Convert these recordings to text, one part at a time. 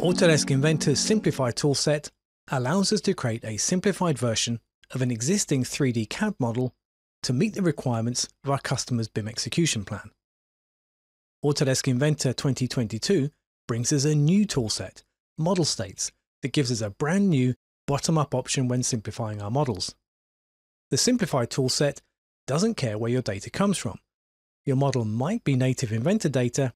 Autodesk Inventor's Simplify toolset allows us to create a simplified version of an existing 3D CAD model to meet the requirements of our customer's BIM execution plan. Autodesk Inventor 2022 brings us a new toolset, Model States, that gives us a brand new bottom-up option when simplifying our models. The Simplify toolset doesn't care where your data comes from. Your model might be native Inventor data,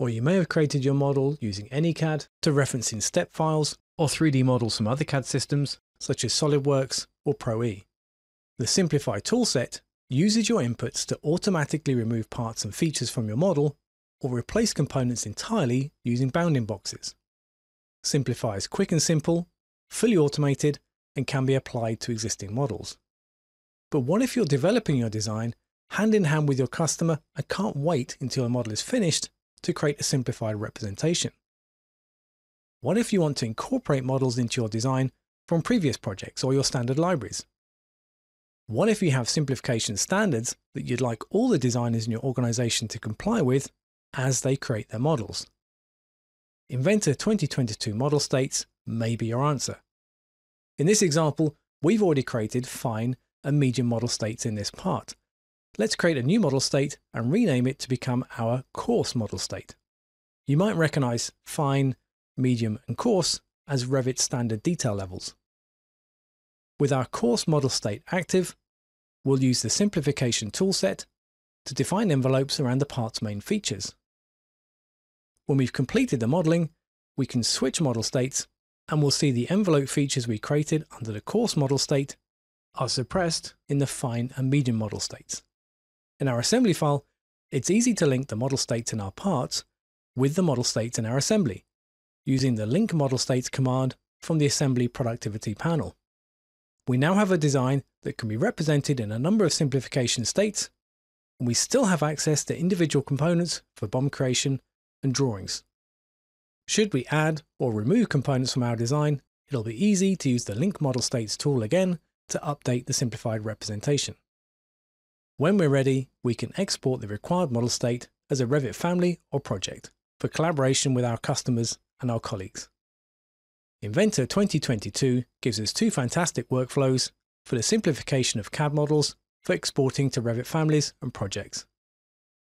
or you may have created your model using any CAD to reference in step files or 3D models from other CAD systems such as SolidWorks or ProE. The Simplify toolset uses your inputs to automatically remove parts and features from your model or replace components entirely using bounding boxes. Simplify is quick and simple, fully automated, and can be applied to existing models. But what if you're developing your design hand in hand with your customer and can't wait until your model is finished to create a simplified representation? What if you want to incorporate models into your design from previous projects or your standard libraries? What if you have simplification standards that you'd like all the designers in your organization to comply with as they create their models? Inventor 2022 Model States may be your answer. In this example, we've already created fine and medium model states in this part. Let's create a new model state and rename it to become our coarse model state. You might recognize fine, medium and coarse as Revit standard detail levels. With our coarse model state active, we'll use the simplification toolset to define envelopes around the part's main features. When we've completed the modeling, we can switch model states and we'll see the envelope features we created under the coarse model state are suppressed in the fine and medium model states. In our assembly file, it's easy to link the model states in our parts with the model states in our assembly using the link model states command from the assembly productivity panel. We now have a design that can be represented in a number of simplification states, and we still have access to individual components for BOM creation and drawings. Should we add or remove components from our design, it'll be easy to use the link model states tool again to update the simplified representation. When we're ready, we can export the required model state as a Revit family or project for collaboration with our customers and our colleagues. Inventor 2022 gives us two fantastic workflows for the simplification of CAD models for exporting to Revit families and projects.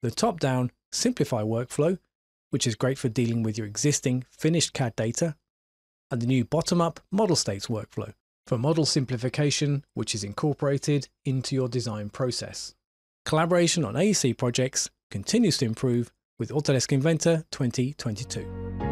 The top-down Simplify workflow, which is great for dealing with your existing finished CAD data, and the new bottom-up Model States workflow for model simplification, which is incorporated into your design process. Collaboration on AEC projects continues to improve with Autodesk Inventor 2022.